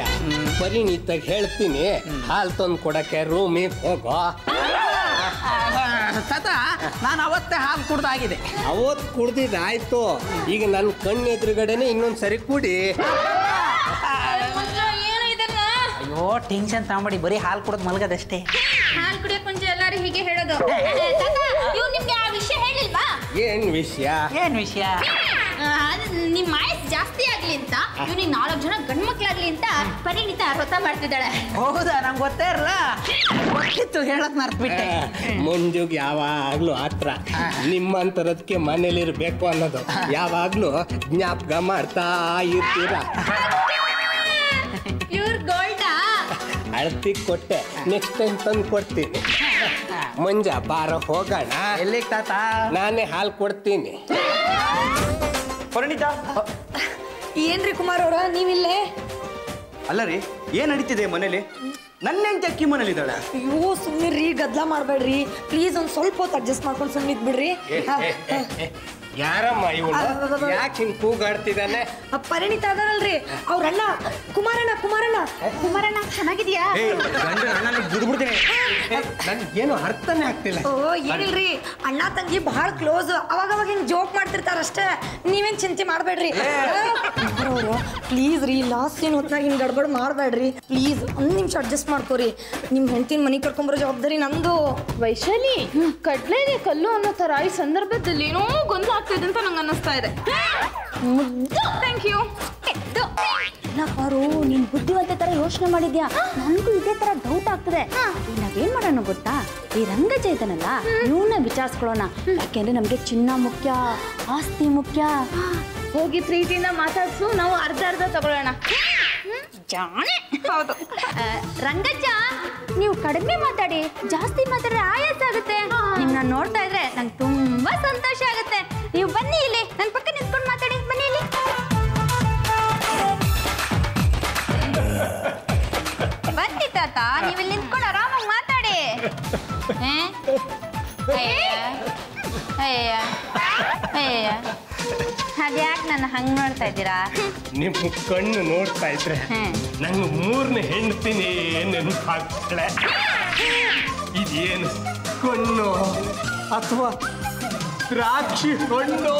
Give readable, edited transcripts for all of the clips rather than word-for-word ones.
ಈಗ ಪರಿಣಿತ ಹೇಳ್ತೀನಿ, ಹಾಲು ತಂದು ಕೊಡಕ್ಕೆ ರೂಮಿಗೆ ಹೋಗೋ. ತಾತ ನಾನು ಅವತ್ತೇ ಹಾಲು ಕುಡ್ದಾಗಿದೆ. ಅವತ್ತು ಕುಡ್ದಿದ್ದಾಯ್ತು, ಈಗ ನನ್ನ ಕಣ್ಣು ಎದುರುಗಡೆನೆ ಇನ್ನೊಂದು ಸರಿ ಕುಡಿ. ಅಯ್ಯೋ ಟೆನ್ಷನ್ ತಗೊಂಬೇಡಿ, ಬರೀ ಹಾಲು ಕುಡಿದು ಮಲಗದಷ್ಟೇ. ಹಾಲು ಕುಡಿಯೋ ಮುಂಚೆ ಎಲ್ಲರೂ ಹೀಗೆ ಹೇಳೋದು. ಇವ್ ನಿಮ್ಗೆ ಆ ವಿಷಯ ಹೇಳಿಲ್ವಾ? ಏನ್ ವಿಷಯ? ಏನ್ ವಿಷಯ? ನಿಮ್ಮ ಆಯಸ್ ಜಾಸ್ತಿ ಆಗ್ಲಿ ಅಂತ, ಇವ್ನಿಗೆ 4 ಜನ ಗಂಡು ಮಕ್ಕಳಾಗ್ಲಿ ಅಂತ ಪರಿಣಿತ ವ್ರತ ಮಾಡ್ತಿದ್ದಾಳೆ. ಹೌದಾ? ನಂಗೆ ಗೊತ್ತೇ ಇರಲ್ಲ, ಗೊತ್ತಿತ್ತು ಹೇಳಕ್ ಮರ್ತ್ಬಿಟ್ಟೆ. ಮುಂಜುಗ್ ಯಾವಾಗ್ಲೂ ಆತ್ರ ನಿಮ್ಮಂತರದಕ್ಕೆ ಮನೇಲಿರ್ಬೇಕು ಅನ್ನೋದು ಯಾವಾಗ್ಲೂ ಜ್ಞಾಪಕ ಮಾಡ್ತಾ ಇರ್ತೀರ. ಇವ್ರ್ ಗೋಲ್ಡಾ ಅಳತಿ ಕೊಟ್ಟೆ, ನೆಕ್ಸ್ಟ್ ಟೈಮ್ ತಂದು ಕೊಡ್ತೀನಿ. ಮಂಜ ಬಾರ ಹೋಗೋಣ. ಎಲ್ಲಿ ತಾತ? ನಾನೇ ಹಾಲು ಕೊಡ್ತೀನಿ. ಪರಿಣಿತ ಏನ್ರಿ ಕುಮಾರ್ ಅವರ ನೀವಿಲ್ಲೇ? ಅಲ್ಲ ರೀ, ಏನ್ ನಡೀತಿದೆ ಮನೇಲಿ? ನನ್ನ ಹೆಂಡತಿ ಅಕ್ಕಿ ಮನೇಲಿ ಇದ್ದಾಳೆ. ಅಯ್ಯೋ ಸುಮ್ಮನೆ ರೀ, ಗದ್ದಲ ಮಾಡಬೇಡ್ರಿ ಪ್ಲೀಸ್. ಒಂದ್ ಸ್ವಲ್ಪ ಹೊತ್ತು ಅಡ್ಜಸ್ಟ್ ಮಾಡ್ಕೊಂಡು ಸುಮ್ಮನೆ ಇದ್ಬಿಡ್ರಿ. ಯಾರಮ್ಮ ಇವಳು, ಯಾಕೆ ಹಿಂಗ್ ಕೂಗಾಡ್ತಿದ್ದಾನೆ? ಪರಿಣಿತ ಅದಾರಲ್ರಿ ಅವ್ರಣ್ಣ ಕುಮಾರಣ್ಣ. ಕುಮಾರಣ್ಣ ಕುಮಾರಣ್ಣ ಚೆನ್ನಾಗಿದ್ಯಾ? ಬಿಡ್ಬಿಡ್ತೀನಿ, ನನ್ಗೇನು ಅರ್ಥನೇ ಆಗ್ತಿಲ್ಲ. ಓ ಏನಿಲ್ರಿ, ಅಣ್ಣ ತಂಗಿ ಬಹಳ ಕ್ಲೋಸ್, ಅವಾಗವಾಗ ಹಿಂಗ್ ಜೋಕ್ ಮಾಡ್ತಿರ್ತಾರಷ್ಟೇ, ನೀವೇನ್ ಚಿಂತೆ ಮಾಡ್ಬೇಡ್ರಿ. ಅವರು ಪ್ಲೀಸ್ ರೀ, ಲಾಸ್ಟ್ ಏನು ಹೊತ್ತಾಗಿ ಹಿಂಗ್ ಗಡ್ಬಡ್ ಮಾಡ್ಬೇಡ್ರಿ ಪ್ಲೀಸ್. ಒಂದ್ ನಿಮಿಷ ಅಡ್ಜಸ್ಟ್ ಮಾಡ್ಕೋರಿ. ನಿಮ್ ಹೆಂಡತಿನ ಮನಿ ಕರ್ಕೊಂಬರೋ ಜವಾಬ್ದಾರಿ ನಂದು. ವೈಶಾಲಿ ಕಡ್ಲೆಗೆ ಕಲ್ಲು ಅನ್ನೋ ತರ ಈ ಸಂದರ್ಭದಲ್ಲಿ ಏನೋ ಗೊಂದಲ ಆಗ್ತಿದೆ ಅಂತ ನಂಗೆ ಅನ್ನಿಸ್ತಾ ಇದೆ. ಮುದ್ದು ಥ್ಯಾಂಕ್ ಯು. ನೀನ್ ಬುದ್ಧಿವಂತ ತರ ಯೋಚನೆ ಮಾಡಿದ್ಯಾ, ನನ್ಗೂ ಇದೇ ತರ ಡೌಟ್ ಆಗ್ತದೆ. ನಾವೇನ್ ಮಾಡೋಣ ಗೊತ್ತಾ, ಈ ರಂಗ ಚೈತನಲ್ಲ ಇವನ್ನ ವಿಚಾರಿಸ್ಕೊಳ್ಳೋಣ. ಯಾಕೆಂದ್ರೆ ನಮ್ಗೆ ಚಿನ್ನ ಮುಖ್ಯ, ಆಸ್ತಿ ಮುಖ್ಯ. ಹೋಗಿ ಪ್ರೀತಿಯಿಂದ ಮಾತಾಡ್ಸು, ನಾವು ಅರ್ಧ ಅರ್ಧ ತಗೊಳ್ಳೋಣ. ಜಾಣೆ ಹೌದು ರಂಗಜ್ಜ, ನೀವು ಕಡಿಮೆ ಮಾತಾಡಿ, ಜಾಸ್ತಿ ಮಾತಾಡಿದ್ರೆ ಆಯಾಸ ಆಗುತ್ತೆ. ನಿಮ್ನ ನೋಡ್ತಾ ಇದ್ರೆ ನಂಗೆ ತುಂಬಾ ಸಂತೋಷ ಆಗುತ್ತೆ. ನೀವು ಬನ್ನಿ ಇಲ್ಲಿ ನನ್ನ ಪಕ್ಕ ನಿಂತ್ಕೊಂಡು ಮಾತಾಡಿ. ಬನ್ನಿ ಇಲ್ಲಿ. ಬನ್ನಿ ತಾತ, ನೀವು ಇಲ್ಲಿ ನಿಂತ್ಕೊಂಡು ಆರಾಮಾಗಿ ಮಾತಾಡಿ. ಅದ್ಯಾಕೆ ನನ್ನ ಹಂಗೆ ನೋಡ್ತಾ ಇದ್ದೀರಾ? ನಿಮ್ಮ ಕಣ್ಣು ನೋಡ್ತಾ ಇದ್ರೆ ನಂಗೆ ಮೂರನೇ ಹೆಂಡ್ತೀನಿ ನೆನಪಾಗ್ತಾಳೆ. ಇದೇನು ಕಣ್ಣು ಅಥವಾ ದ್ರಾಕ್ಷಿ ಕಣ್ಣು?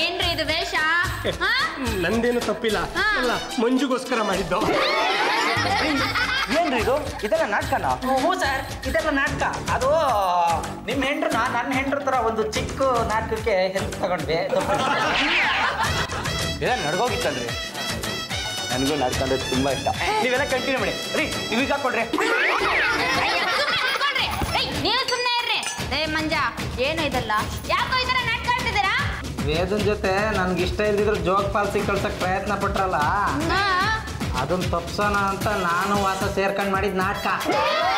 ಏನ್ರಿ ಇದು ವೇಷ? ನಂದೇನು ತಪ್ಪಿಲ್ಲ, ಮಂಜುಗೋಸ್ಕರ ಮಾಡಿದ್ದು. ಏನ್ರಿ ಇದು? ಇದೆಲ್ಲ ನಾಟಕನಾ? ಹ್ಞೂ ಸರ್, ಇದೆಲ್ಲ ನಾಟಕ. ಅದು ನಿಮ್ಮ ಹೆಂಡ್ರನ್ನ ನನ್ನ ಹೆಂಡ್ರ ಥರ ಒಂದು ಚಿಕ್ಕ ನಾಟಕಕ್ಕೆ ಹೆಲ್ಪ್ ತಗೊಂಡ್ವಿ. ಇದೆಲ್ಲ ನಡ್ಗೋಗಿತ್ತಲ್ರಿ. ನನಗೂ ನಾಟಕ ಅಂದ್ರೆ ತುಂಬ ಇಷ್ಟ. ನೀವೆಲ್ಲ ಕಂಟಿನ್ಯೂ ಮಾಡಿ ರೀ. ನೀವೀಗ ಕೊಡ್ರಿ. ನೀವು ಸುಮ್ಮನೆ ಇರ್ರಿ. ಏ ಮಂಜ, ಏನು ಇದಲ್ಲ, ಯಾಕೋ ಈ ಥರ ನಾಟಕ ಆಡ್ತಿದ್ದೀರಾ? ವೇದನ್ ಜೊತೆ ನನ್ಗೆ ಇಷ್ಟ ಇಲ್ದಿದ್ರೆ ಜೋಗ್ ಪಾಲ್ಸಿ ಕಳ್ಸಕ್ ಪ್ರಯತ್ನ ಪಟ್ರಲ್ಲ, ಅದನ್ನ ತಪ್ಸೋಣ ಅಂತ ನಾನು ವಾಸ ಸೇರ್ಕೊಂಡು ಮಾಡಿದ ನಾಟಕ.